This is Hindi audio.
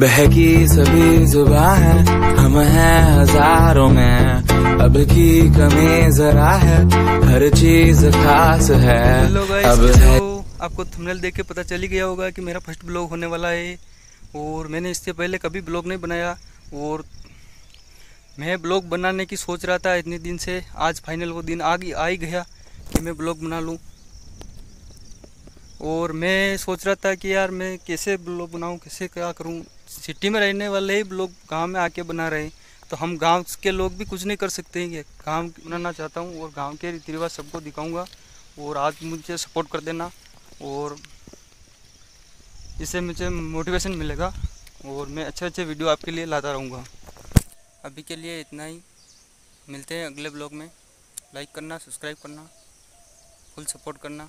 बहकी सभी जुबां है, हम हैं हजारों में, अब की कमी जरा है, हर चीज खास है। अब है आपको थंबनेल देख के पता चली गया होगा कि मेरा फर्स्ट ब्लॉग होने वाला है, और मैंने इससे पहले कभी ब्लॉग नहीं बनाया और मैं ब्लॉग बनाने की सोच रहा था इतने दिन से। आज फाइनल वो दिन आ ही गया कि मैं ब्लॉग बना लूँ। और मैं सोच रहा था कि यार मैं कैसे ब्लॉग बनाऊँ, कैसे क्या करूँ, सिटी में रहने वाले ही ब्लॉग गांव में आके बना रहे हैं, तो हम गांव के लोग भी कुछ नहीं कर सकते हैं। गांव बनाना चाहता हूँ और गांव के रीति रिवाज सबको दिखाऊंगा, और आप मुझे सपोर्ट कर देना और इससे मुझे मोटिवेशन मिलेगा और मैं अच्छे अच्छे वीडियो आपके लिए लाता रहूँगा। अभी के लिए इतना ही, मिलते हैं अगले ब्लॉग में। लाइक करना, सब्सक्राइब करना, फुल सपोर्ट करना।